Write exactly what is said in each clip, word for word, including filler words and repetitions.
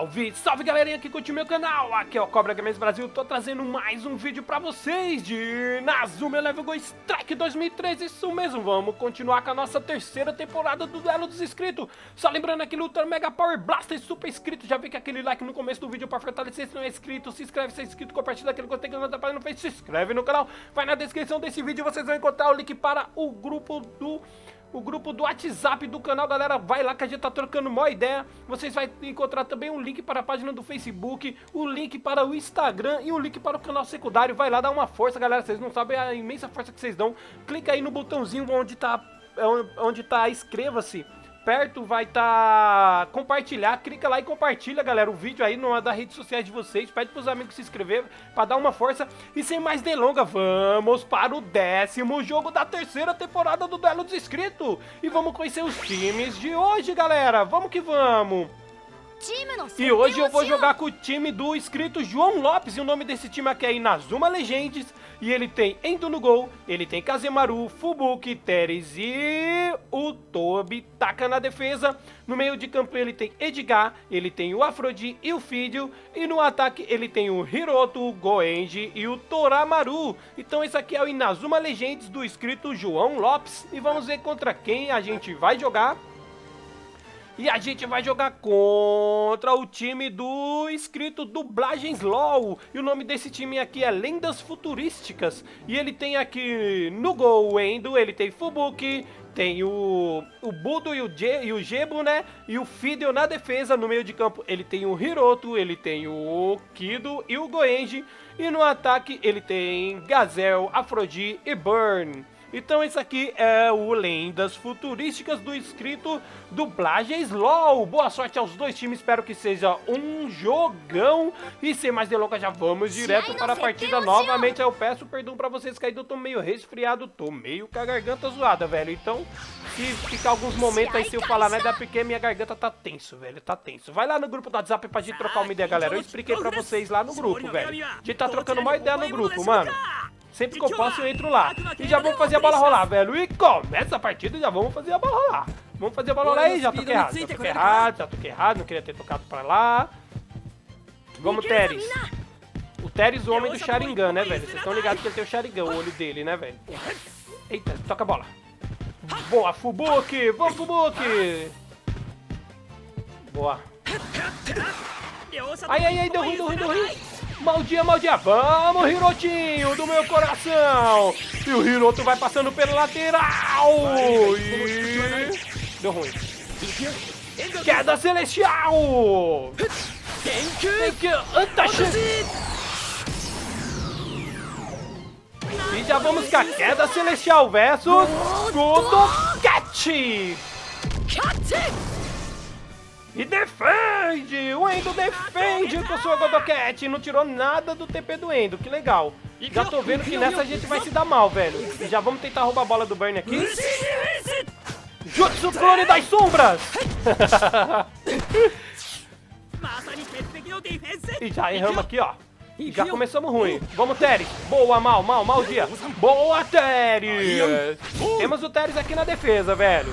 Salve, salve galerinha que curte meu canal, aqui é o Cobra Games Brasil, tô trazendo mais um vídeo pra vocês de Inazuma Eleven GO Strikers dois mil e treze, isso mesmo, vamos continuar com a nossa terceira temporada do Duelo dos Inscritos, só lembrando aqui, lutando Mega Power Blaster Super Inscrito, já vem com aquele like no começo do vídeo pra fortalecer, se não é inscrito, se inscreve, se é inscrito, compartilha aquele conteúdo que não tá fazendo no Face, se inscreve no canal, vai na descrição desse vídeo, vocês vão encontrar o link para o grupo do... O grupo do WhatsApp do canal, galera, vai lá que a gente tá trocando mó ideia. Vocês vão encontrar também um link para a página do Facebook, o link para o Instagram e o link para o canal secundário. Vai lá dar uma força, galera, vocês não sabem a imensa força que vocês dão. Clica aí no botãozinho onde tá, onde tá inscreva-se. Perto vai tá compartilhar, clica lá e compartilha, galera, o vídeo aí numa das redes sociais de vocês, pede pros amigos se inscrever pra dar uma força, e sem mais delonga, vamos para o décimo jogo da terceira temporada do Duelo dos Inscritos, e vamos conhecer os times de hoje, galera, vamos que vamos! E hoje eu vou jogar com o time do inscrito João Lopes, e o nome desse time aqui é Inazuma Legends, e ele tem Endo no gol, ele tem Kazemaru, Fubuki, Teres e o Tobi Taka na defesa. No meio de campo ele tem Edgar, ele tem o Afrodite e o Fidio, e no ataque ele tem o Hiroto, o Goenji e o Toramaru. Então esse aqui é o Inazuma Legends do inscrito João Lopes, e vamos ver contra quem a gente vai jogar. E a gente vai jogar contra o time do inscrito Dublagens LoL. E o nome desse time aqui é Lendas Futurísticas. E ele tem aqui no gol o Endo, ele tem Fubuki, tem o, o Budo e o, Je, e o Jebo, né? E o Fidel na defesa. No meio de campo ele tem o Hiroto, ele tem o Kido e o Goenji. E no ataque ele tem Gazelle, Afrodite e Burn. Então esse aqui é o Lendas Futurísticas do inscrito Dublagens LoL. Boa sorte aos dois times, espero que seja um jogão. E sem mais delongas, já vamos direto para a partida novamente. Eu peço perdão pra vocês que eu tô meio resfriado, tô meio com a garganta zoada, velho. Então, se ficar alguns momentos aí, se eu falar nada, porque minha garganta tá tenso, velho, tá tenso. Vai lá no grupo do WhatsApp pra gente trocar uma ideia, galera. Eu expliquei pra vocês lá no grupo, velho. A gente tá trocando uma ideia no grupo, mano. Sempre que eu posso eu entro lá. E já vamos fazer a bola rolar, velho. E começa a partida e já vamos fazer a bola rolar. Vamos fazer a bola rolar aí. Já toquei errado, já toquei errado, já toquei errado. Não queria ter tocado pra lá. Vamos, Teres. O Teres, o homem do Sharingan, né, velho? Vocês estão ligados que ele tem o Sharingan, o olho dele, né, velho? Eita, toca a bola. Boa, Fubuki. Vamos, Fubuki. Boa. Ai, ai, ai, deu ruim, deu ruim, deu ruim. Maldia, maldia, vamos, Hirotinho do meu coração. E o Hiroto vai passando pelo lateral. E... deu ruim. Queda celestial. E já vamos com a queda celestial versus Kodokachi. E defende! O Endo defende com sua Godocat. Não tirou nada do T P do Endo, que legal. Já tô vendo que nessa a gente vai se dar mal, velho. E já vamos tentar roubar a bola do Burn aqui. Jutsu Clone das Sombras! E já erramos aqui, ó. Já começamos ruim. Vamos, Teres. Boa, mal, mal, mal dia. Boa, Teres! Temos o Teres aqui na defesa, velho.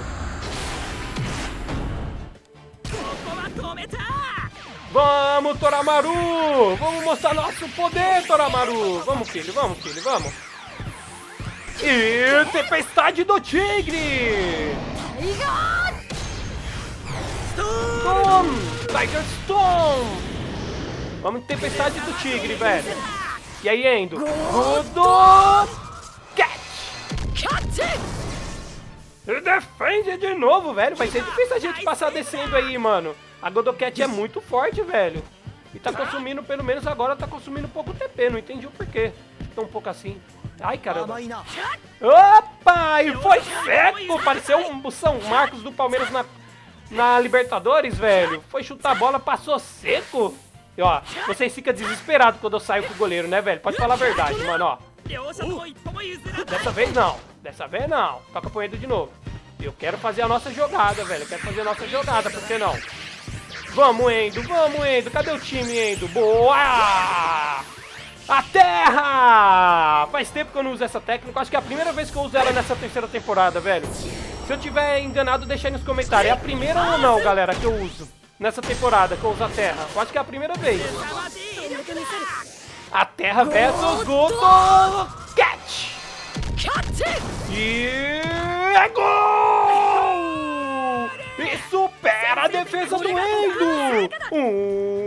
Vamos, Toramaru! Vamos mostrar nosso poder, Toramaru! Vamos, filho, vamos, filho, vamos! E Tempestade do Tigre! Storm! Tiger Storm! Vamos, Tempestade do Tigre, velho! E aí, Endo? Godo! Catch! E defende de novo, velho! Vai ser difícil a gente passar descendo aí, mano! A Godocat é muito forte, velho. E tá consumindo, pelo menos agora, tá consumindo pouco T P. Não entendi o porquê. Tão pouco assim. Ai, caramba. Opa! E foi seco! Pareceu um São Marcos do Palmeiras na, na Libertadores, velho. Foi chutar a bola, passou seco. E, ó, vocês ficam desesperados quando eu saio com o goleiro, né, velho? Pode falar a verdade, mano, ó. Uh, dessa vez não. Dessa vez não. Toca pro Endo de novo. Eu quero fazer a nossa jogada, velho. Eu quero fazer a nossa jogada, por que não? Vamos, Endo, vamos, Endo. Cadê o time, Endo? Boa! A terra! Faz tempo que eu não uso essa técnica. Acho que é a primeira vez que eu uso ela nessa terceira temporada, velho. Se eu tiver enganado, deixa aí nos comentários. É a primeira ou não, galera, que eu uso. nessa temporada que eu uso a Terra. Eu acho que é a primeira vez. A Terra versus Goto Cat. E é gol! E supera a defesa do Endo. Um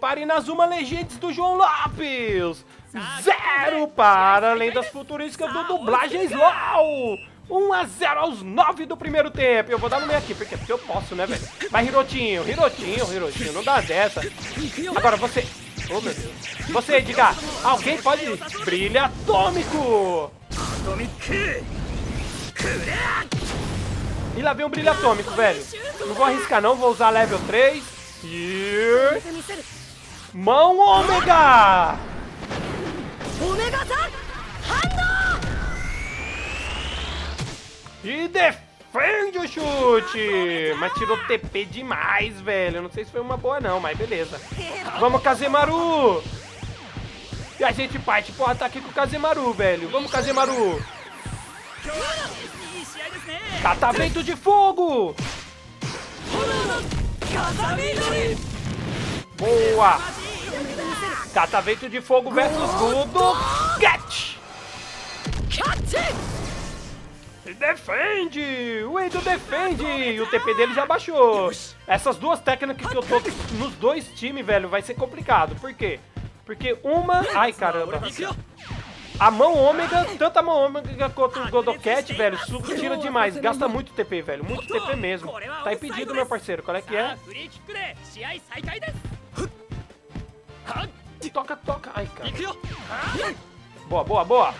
para Inazuma Legends do João Lopes. Zero para Lendas Futurísticas do Dublagens LoL. um a zero aos nove do primeiro tempo. Eu vou dar no meio aqui, porque eu posso, né, velho? Vai, Hirotinho, Hirotinho, Hirotinho. Não dá dessa. Agora você... Oh, meu Deus. Você, diga. Alguém pode... Brilho atômico. E lá vem um brilho atômico, velho. Não vou arriscar, não. Vou usar level três. E... Mão ômega. E defende o chute. Mas tirou T P demais, velho. Não sei se foi uma boa não, mas beleza. Vamos, Kazemaru. E a gente parte pro ataque com o Kazemaru, velho. Vamos, Kazemaru. Catavento de fogo. Boa. Catavento de fogo versus Gudo Cat. Defende! O Endo defende! O T P dele já baixou. Essas duas técnicas que eu tô nos dois times, velho, vai ser complicado. Por quê? Porque uma... Ai, caramba. A mão ômega, tanto a mão ômega quanto o Godocat, velho, tira demais. Gasta muito T P, velho. Muito T P mesmo. Tá impedido, meu parceiro. Qual é que é? Toca, toca. Ai, cara. Boa, boa, boa.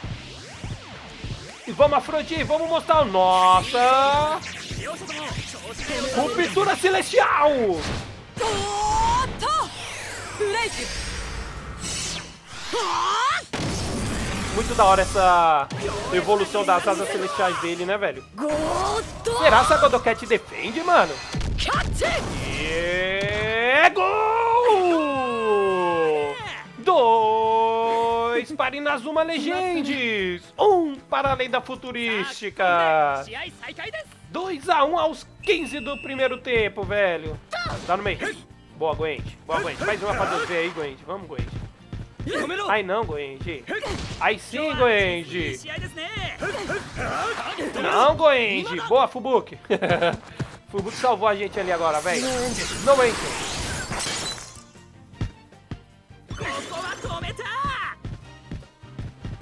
E vamos, Afrodite, vamos mostrar o nossa... Ruptura Celestial! Muito da hora essa evolução das asas celestiais dele, né, velho? Será que a Godocat defende, mano? E... Gol! Dois para Inazuma Legends! Um para a Lenda Futurística. dois a um aos quinze do primeiro tempo, velho. Tá no meio. Boa, Goente. Boa, Goente. Mais uma pra você aí, Goente. Vamos, Goente. Ai, não, Goente. Ai, sim, Goente. Não, Goente. Boa, Fubuki. Fubuki salvou a gente ali agora, velho. Não entra.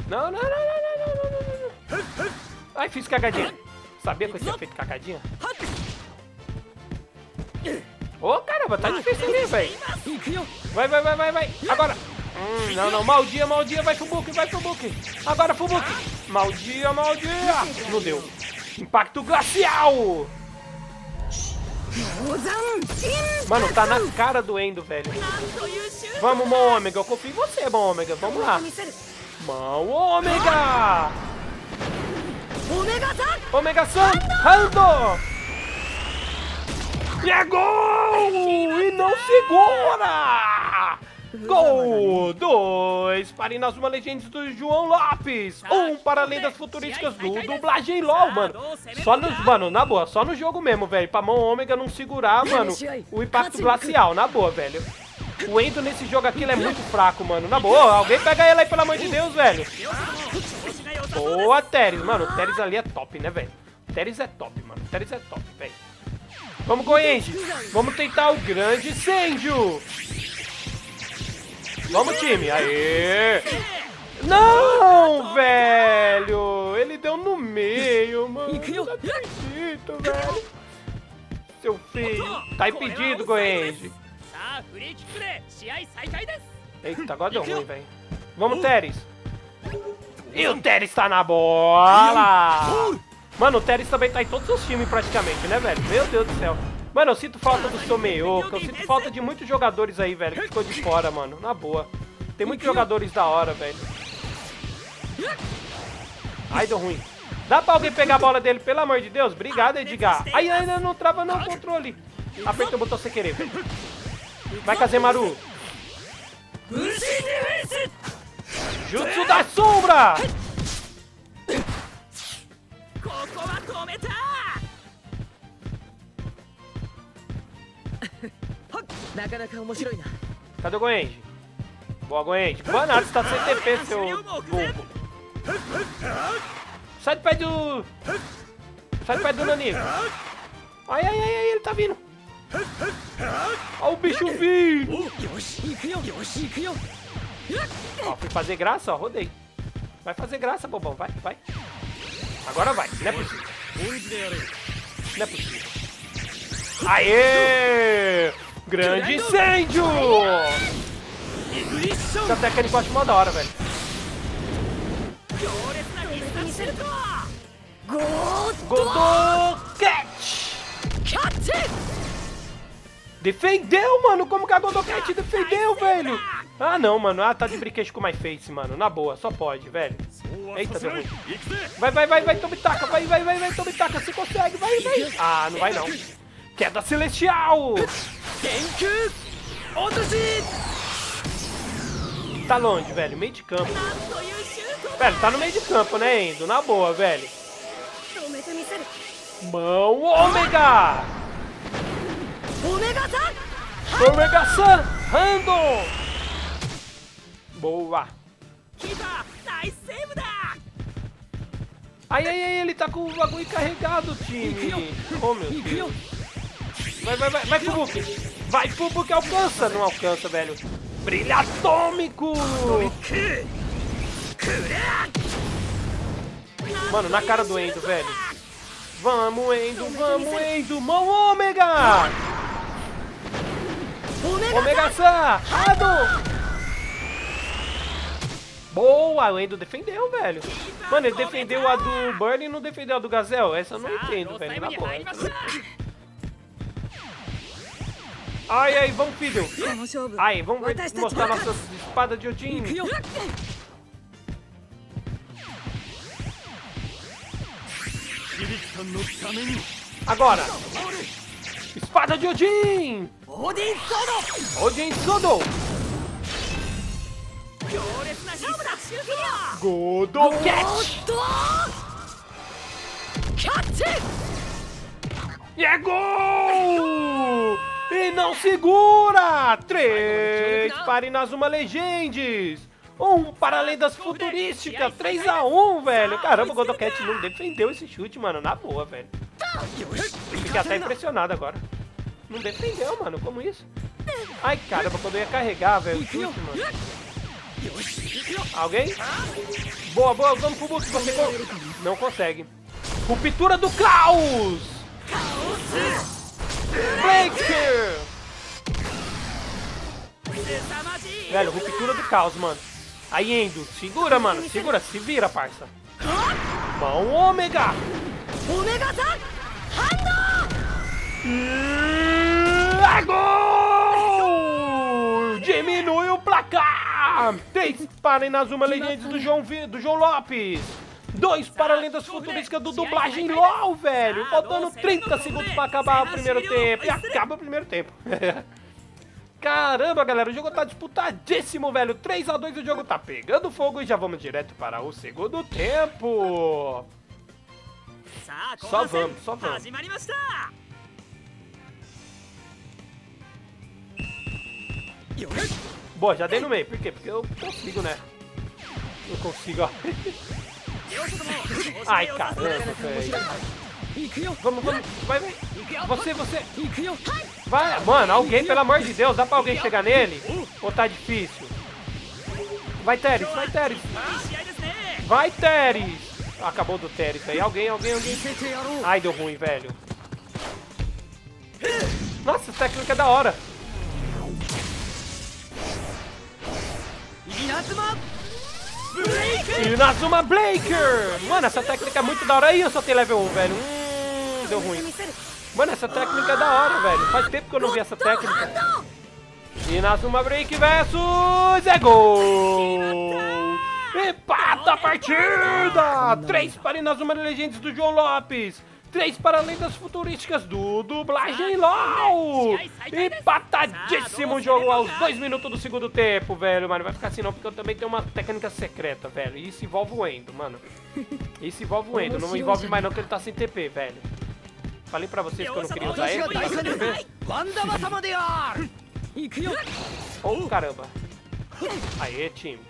Não, não, não, não, não, não, não, não. Ai, fiz cagadinha. Sabia que eu tinha feito cagadinha? Ô, oh, caramba, tá difícil ali, velho. Vai, vai, vai, vai, vai. Agora. Hum, não, não. Maldia, maldia. Vai, Fubuki, vai, Fubuki. Agora, Fubuki. Maldia, maldia. Não deu. Impacto glacial. Mano, tá na cara do Endo, velho. Vamos, mão ômega. Eu confio em você, mão ômega. Vamos lá. Mão ômega. Omega Sun, Rando! E é gol! E não segura! Gol! Dois para Inazuma Legends do João Lopes. Um para Lendas Futurísticas do Dublagem LoL, mano. Só nos, mano, na boa, só no jogo mesmo, velho. Pra mão ômega não segurar, mano, o impacto glacial, na boa, velho. O Endo nesse jogo aqui, ele é muito fraco, mano. Na boa, alguém pega ele aí, pelo amor de Deus, velho. Boa, Teres. Mano, o Teres ali é top, né, velho? Teres é top, mano. Teres é top, velho. Vamos, Goenji. Vamos tentar o grande incêndio. Vamos, time. Aê. Não, velho. Ele deu no meio, mano. Não acredito, velho. Seu filho. Tá impedido, Goenji. Eita, agora deu ruim, velho. Vamos, Teres. E o Teres tá na bola! Mano, o Teres também tá em todos os times praticamente, né, velho? Meu Deus do céu. Mano, eu sinto falta do seu Meioka. Eu sinto falta de muitos jogadores aí, velho, que ficou de fora, mano. Na boa. Tem muitos jogadores da hora, velho. Ai, deu ruim. Dá pra alguém pegar a bola dele, pelo amor de Deus? Obrigado, Edgar. Ai, ainda não trava não o controle. Aperta o botão sem querer, velho. Vai, Kazemaru. Jutsu da Sombra! Cadê o Goenji? Boa, Goenji. Banado, você tá sem T P, seu bobo. Sai do pé do... Sai do pé do Nanico. Ai, ai, ai, ele tá vindo. Olha o bicho vindo. Ó, fui fazer graça, ó, rodei. Vai fazer graça, bobão, vai, vai. Agora vai, não é possível. Não é possível. Aê! Grande incêndio! Essa técnica eu acho mó da hora, velho. Godou! Catch! Defendeu, mano! Como que a Godocat defendeu, velho? Ah, não, mano. Ah, tá de brinquedo com o My Face, mano. Na boa, só pode, velho. Eita, deu ruim. Vai, vai, vai, vai, Tobitaka. Vai, vai, vai, vai, Tobitaka. Você consegue, vai, vai. Ah, não vai, não. Queda Celestial. Tá longe, velho. Meio de campo. Velho, tá no meio de campo, né, Endo? Na boa, velho. Mão Ômega. Omega-san! Rando! Boa! Ai, ai, ai, ele tá com o bagulho carregado, time! Oh, meu Deus! Vai, vai, vai! Vai, Fubuki! Vai, Fubuki! Alcança! Não alcança, velho! Brilho atômico! Mano, na cara do Endo, velho! Vamos, Endo! Vamos, Endo! Mão Ômega! Omega-san! Rado! Boa! O Endo defendeu, velho. Mano, ele defendeu a do Burn e não defendeu a do Gazel. Essa eu não entendo, velho. Na boa. Ai, ai, vamos, filho. Ai, vamos mostrar nossas espadas de Odin. Agora! Espada de Odin! Odin Sodo! Odin Sodo! Godocat! E é gol! E não segura! Três para Inazuma Legends! Um para Lendas Futurísticas! três a um, velho! Caramba, o Godocat não defendeu esse chute, mano. Na boa, velho. Fiquei até impressionado agora. Não defendeu, mano. Como isso? Ai, caramba, quando eu ia carregar, velho. O chute, mano. Alguém? Boa, boa. Vamos pro Buki. Você não consegue. Ruptura do caos! Breaker! Velho, ruptura do caos, mano. Aí, Endo. Segura, mano. Segura. Se vira, parça. Mão Ômega! É gol! Diminui o placar! três para Inazuma Legends do João, v... do João Lopes. dois para Lendas Futurísticas do Dublagem LoL, velho. Faltando trinta segundos para acabar o primeiro tempo. E acaba o primeiro tempo. Caramba, galera, o jogo tá disputadíssimo, velho. três a dois, o jogo tá pegando fogo e já vamos direto para o segundo tempo. Só vamos, só vamos. Boa, já dei no meio. Por quê? Porque eu consigo, né? Eu consigo, ó. Ai, caramba, velho. Vamos, vamos. Vai, vai. Você, você. Vai. Mano, alguém, pelo amor de Deus. Dá pra alguém chegar nele? Ou tá difícil? Vai, Teres. Vai, Teres. Vai, Teres. Acabou do Teres aí. Alguém, alguém, alguém. Ai, deu ruim, velho. Nossa, essa técnica é da hora. Inazuma Breaker! Inazuma Breaker! Mano, essa técnica é muito da hora. Aí eu só tenho level um, velho. Hum, deu ruim. Mano, essa técnica é da hora, velho. Faz tempo que eu não vi essa técnica. Inazuma Break versus é gol! Empata a partida! três para Inazuma Legends do João Lopes. três para Lendas Futurísticas do Dublagem LoL. Empatadíssimo o jogo aos dois minutos do segundo tempo, velho. Mano, vai ficar assim não, porque eu também tenho uma técnica secreta, velho. E isso envolve o Endo, mano. Isso envolve o Endo. Não envolve mais não, que ele tá sem T P, velho. Falei pra vocês que eu não queria usar ele. Oh, caramba. Aê, time.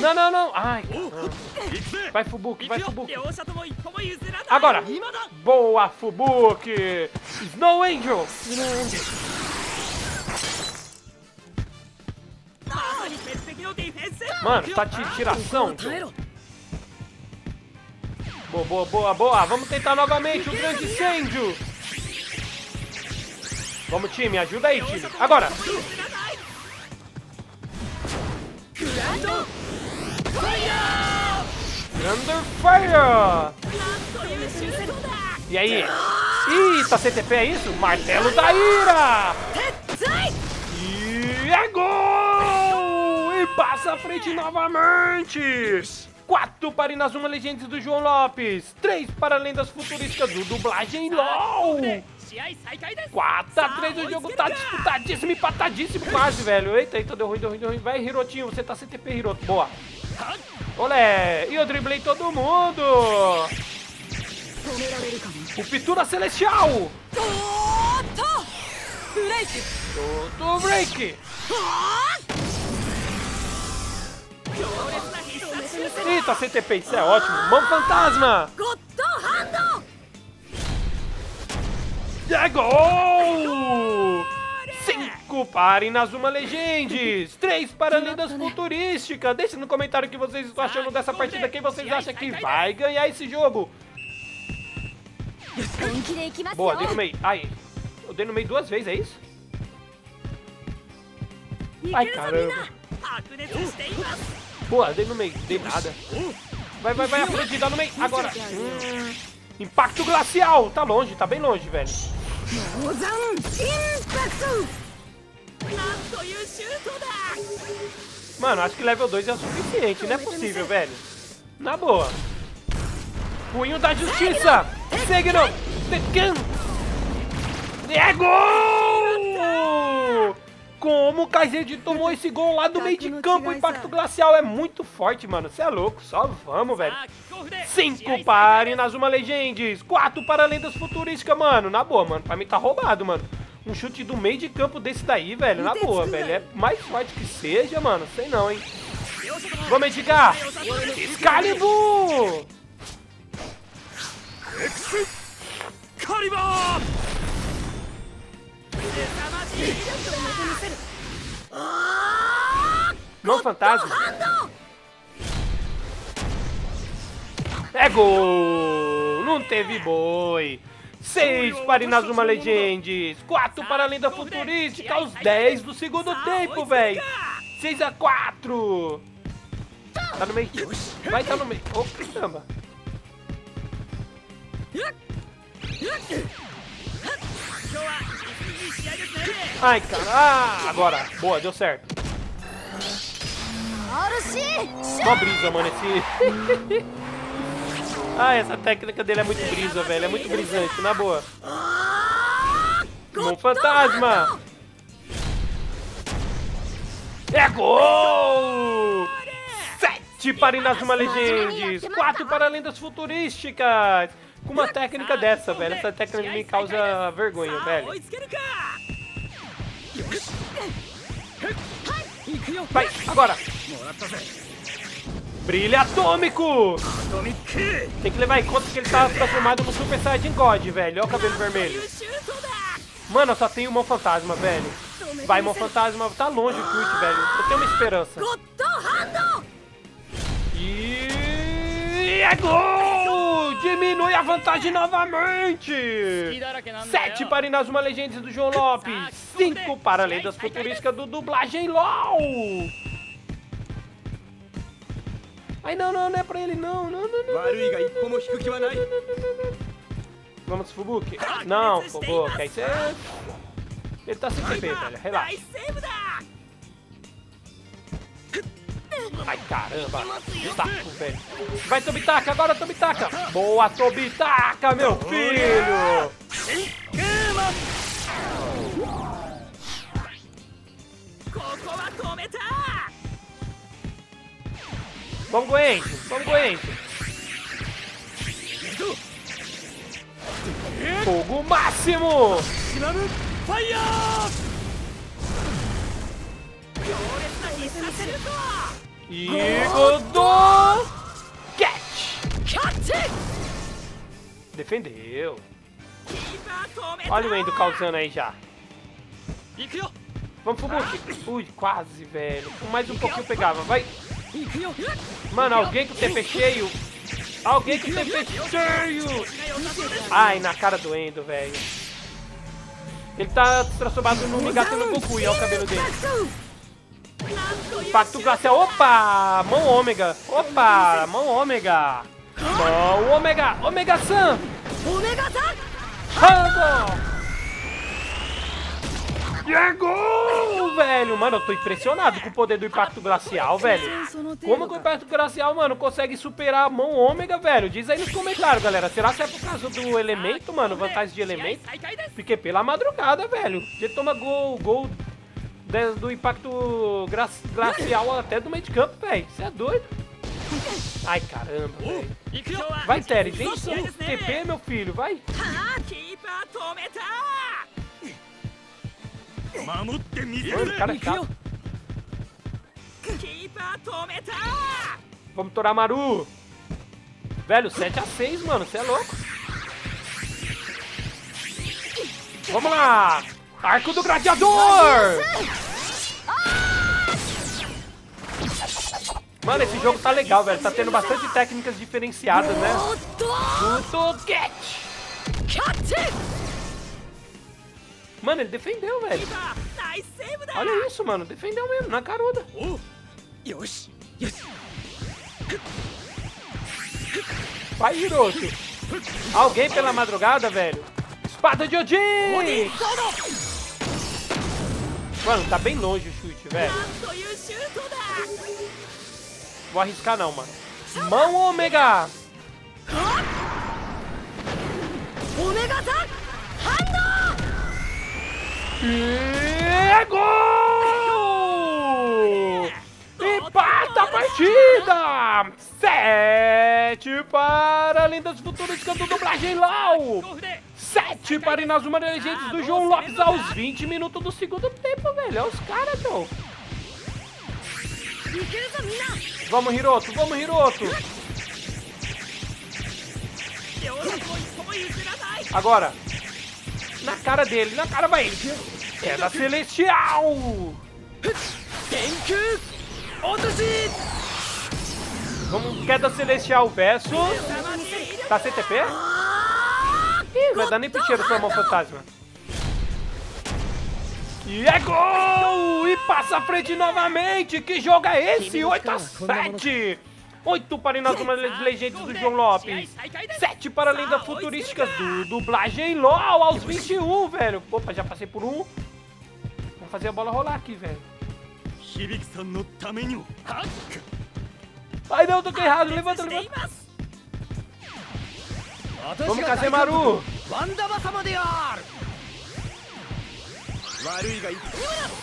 Não, não, não. Ai, caramba. Vai, Fubuki, vai, Fubuki. Agora. Boa, Fubuki. Snow Angel. Snow Angel. Mano, tá de tiração. Boa, boa, boa, boa. Vamos tentar novamente o grande incêndio. Vamos, time. Ajuda aí, time. Agora. Thunder Fire. E aí? Ih, tá C T P, é isso? Martelo da Ira. E é gol! E passa à frente novamente. quatro para Inazuma Legends do João Lopes, três para Lendas Futurísticas do Dublagem LoL. quatro a três, o jogo tá disputadíssimo, empatadíssimo quase, velho. Eita, eita, deu ruim, deu ruim, deu ruim. Vai, Hirotinho, você tá C T P, Hiroto. Boa. Olé, e eu driblei todo mundo. O Pitura Celestial. Toto Break. Eita, C T P, isso é ótimo. Mão fantasma. É gol! cinco para Inazuma Legends, três para Lendas Futurísticas. Deixe no comentário o que vocês estão achando dessa partida. Quem vocês acham que vai ganhar esse jogo? Boa, dei no meio. Aí, eu dei no meio duas vezes, é isso? Ai, caramba. Boa, dei no meio, dei nada. Vai, vai, vai, a frente, dá no meio. Agora. Hum, impacto glacial. Tá longe, tá bem longe, velho. Mano, acho que level dois é o suficiente. Não é possível, velho. Na boa. Punho da justiça. Segno. É gol! Como o Kaizen tomou esse gol lá do meio de campo, o impacto glacial é muito forte, mano. Você é louco, só vamos, velho. cinco para Inazuma Legends, quatro para Lendas Futurísticas, mano. Na boa, mano, pra mim tá roubado, mano. Um chute do meio de campo desse daí, velho, na boa, velho. É mais forte que seja, mano, sei não, hein. Vamos indicar. Excalibur! Excalibur! Mão fantasma. É gol. Não teve boi. seis para Inazuma Legends, quatro para a Lenda Futurística aos dez do segundo tempo, velho. seis a quatro. Tá no meio. Vai, tá no meio. Ô, caramba. Ai, cara. Ah, agora. Boa, deu certo. Uma brisa, mano, esse... ah, essa técnica dele é muito brisa, velho. É muito brisante, na boa. Bom fantasma. É gol! sete para Inazuma Legends, quatro para Lendas Futurísticas. Com uma técnica dessa, velho. Essa técnica me causa vergonha, velho. Vai, agora. Brilha atômico. Tem que levar em conta que ele tá transformado no Super Saiyajin God, velho. Olha o cabelo vermelho. Mano, eu só tenho mão fantasma, velho. Vai, mão fantasma. Tá longe o chute, velho. Eu tenho uma esperança. E é gol! Diminui a vantagem novamente. sete para Inazuma Legends do João Lopes, cinco para Lendas Futurísticas do Dublagem LoL. Ai, não, não, não é pra ele, não. Não, não, não, não, não, não, não, não. Vamos, Fubuki. Não, Fubuki, aí você... ele tá sem T P, velho, relaxa. Ai, caramba, taco, velho. Vai, Tobitaka, agora, Tobitaka. Boa, Tobitaka, meu filho. Vamos, Goenji, vamos, Goenji. Fogo máximo. E Godô! Catch! Defendeu. Olha o Endo causando aí já. Vamos pro Bush. Ui, quase, velho. Mais um pouquinho pegava, vai. Mano, alguém com T P cheio. Alguém com T P cheio. Ai, na cara do Endo, velho. Ele tá transformado num Migato no Goku e olha o cabelo dele. Impacto glacial. Opa! Mão ômega. Opa! Mão ômega. Mão ômega. Ômega San. Ômega San. E é gol, velho. Mano, eu tô impressionado com o poder do impacto glacial, velho. Como que o impacto glacial, mano, consegue superar a mão ômega, velho? Diz aí nos comentários, galera. Será que é por causa do elemento, mano? Vantagem de elemento? Fiquei pela madrugada, velho. Ele toma gol, gol. Do impacto glacial até do meio de campo, velho. Você é doido? Ai, caramba, velho. Vai, Terry. Vem só T P, meu filho. Vai. Mano, cara é chato. Vamos torar Maru. Velho, sete a seis, mano. Você é louco. Vamos lá. Arco do Gladiador! Mano, esse jogo tá legal, velho. Tá tendo bastante técnicas diferenciadas, né? Mano, ele defendeu, velho. Olha isso, mano. Defendeu mesmo, na caruda. Vai, Hiroshi. Alguém pela madrugada, velho. Espada de Odin! Mano, tá bem longe o chute, velho. Vou arriscar não, mano. Mão ômega! E gol! Empata a partida! Sete para Lendas Futurísticas do Dublagem LoL! sete para Inazuma Legends do João Lopes aos vinte minutos do segundo tempo, velho. Olha os caras, meu. Vamos, Hiroto. Vamos, Hiroto. Agora. Na cara dele. Na cara vai. É da Celestial. Vamos, queda Celestial versus... Tá sem T P? Ih, vai dar nem pro cheiro pra mão fantasma. E é gol! E passa a frente novamente! Que jogo é esse? oito a sete! oito para Inazuma Legends do João Lopes. sete para Lendas Futurísticas do Dublagem LoL aos vinte e um, velho. Opa, já passei por um. Vou fazer a bola rolar aqui, velho. Ai, não, toquei errado. Levanta, levanta. Vamos, Kazemaru!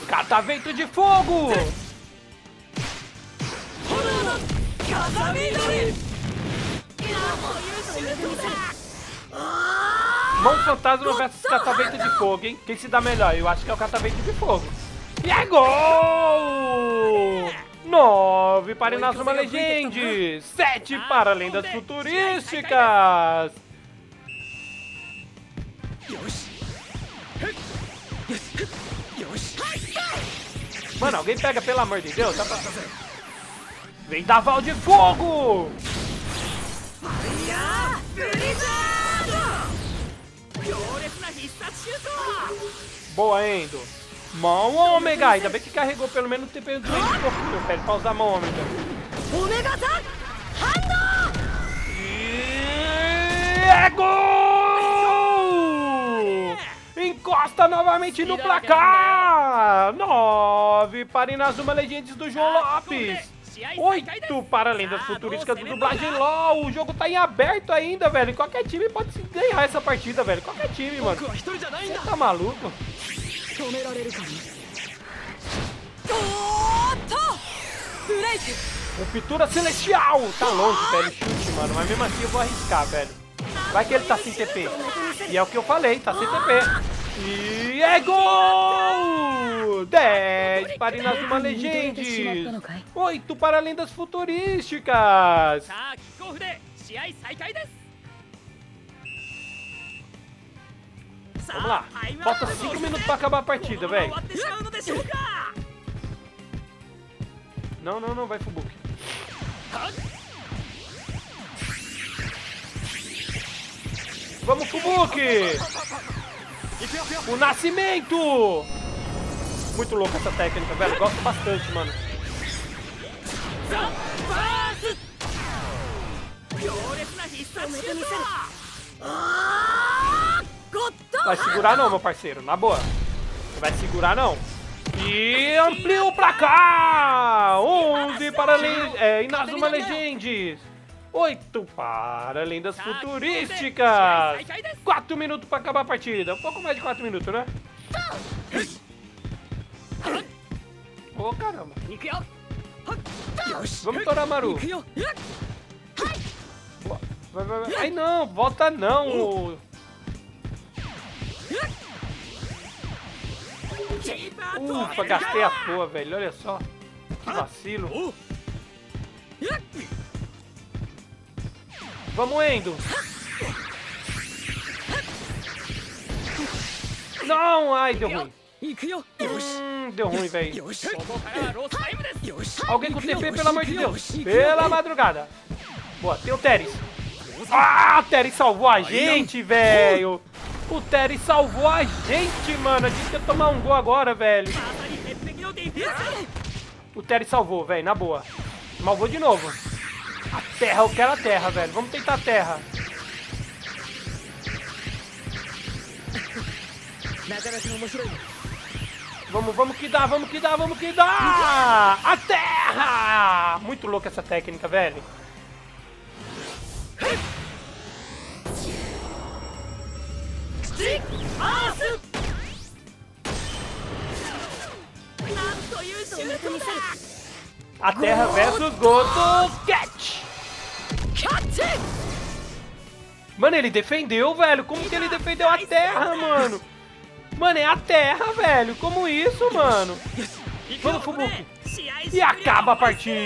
Catavento de fogo! Mão fantasma versus catavento de fogo, hein? Quem se dá melhor? Eu acho que é o catavento de fogo. E é gol! nove para Inazuma Legends! sete para Lendas Futurísticas! Mano, alguém pega, pelo amor de Deus. Tá pra... Vem Daval de Fogo! Boa, Endo! Mão ômega! Ainda bem que carregou pelo menos o T P do meio de pouquinho, velho, pra usar a mão ômega. E é gol! Encosta novamente no placar! nove para Inazuma Legends do João Lopes. oito para Lendas Futurísticas do Dublagem LoL. O jogo tá em aberto ainda, velho. Qualquer time pode ganhar essa partida, velho. Qualquer time, mano. Você tá maluco? O Pintura Celestial! Tá longe, velho, chute, mano. Mas mesmo assim eu vou arriscar, velho. Vai que ele tá sem T P. E é o que eu falei, tá sem T P. E é gol! dez para Inazuma Legends, oito para Lendas Futurísticas. Vamos lá, falta cinco minutos para acabar a partida, velho. Não, não, não, vai pro Fubuki. Vamos pro Fubuki! O nascimento! Muito louca essa técnica, velho. Gosto bastante, mano. Vai segurar não, meu parceiro. Na boa. Não vai segurar não. E ampliou pra cá! onze para Le... é, Inazuma Legends. oito para Lendas Futurísticas. quatro minutos para acabar a partida. Um pouco mais de quatro minutos, né? Oh, caramba. Vamos, Toramaru. Vai, vai, vai. Ai, não. Volta, não. Ufa, gastei à toa, velho. Olha só. Que vacilo. Vamos indo! Não! Ai, deu ruim! Hum, deu ruim, velho! Alguém com T P, pelo amor de Deus! Pela madrugada! Boa, tem o Teres! Ah, o Teres salvou a gente, velho! O Teres salvou a gente, mano! A gente ia tomar um gol agora, velho! O Teres salvou, velho, na boa! Malvou de novo! A terra, eu quero a terra, velho. Vamos tentar a terra. Vamos, vamos que dá, vamos que dá, vamos que dá! A terra! Muito louca essa técnica, velho. A terra versus Goto Cat. Mano, ele defendeu, velho. Como que ele defendeu a terra, mano? Mano, é a terra, velho. Como isso, mano? Vamos, Fubuki. E acaba a partida.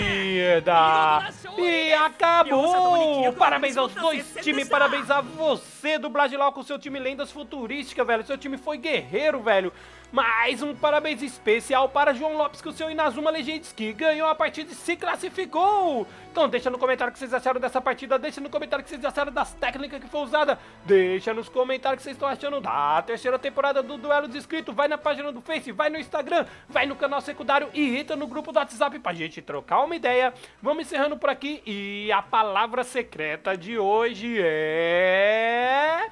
E acabou. Parabéns aos dois times. Parabéns a você, Dublagem LoL, com seu time Lendas Futurísticas, velho. Seu time foi guerreiro, velho. Mais um parabéns especial para João Lopes, com o seu Inazuma Legends, que ganhou a partida e se classificou. Então deixa no comentário o que vocês acharam dessa partida, deixa no comentário o que vocês acharam das técnicas que foi usada, deixa nos comentários o que vocês estão achando da terceira temporada do Duelo dos Inscritos. Vai na página do Face, vai no Instagram, vai no canal secundário e entra no grupo do WhatsApp pra gente trocar uma ideia. Vamos encerrando por aqui e a palavra secreta de hoje é...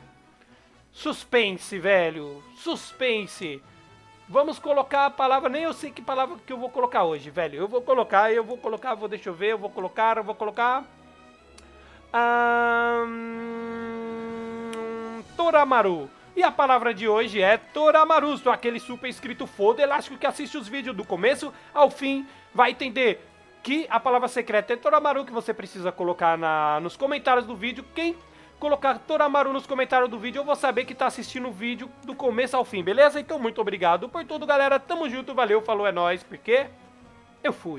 suspense, velho, suspense. Vamos colocar a palavra, nem eu sei que palavra que eu vou colocar hoje, velho. Eu vou colocar, eu vou colocar, vou, deixa eu ver, eu vou colocar, eu vou colocar... Um, Toramaru. E a palavra de hoje é Toramaru, só aquele super inscrito foda elástico que assiste os vídeos do começo ao fim, vai entender que a palavra secreta é Toramaru, que você precisa colocar na, nos comentários do vídeo. Quem colocar Toramaru nos comentários do vídeo, eu vou saber que tá assistindo o vídeo do começo ao fim, beleza? Então, muito obrigado por tudo, galera. Tamo junto, valeu, falou, é nóis, porque eu fui.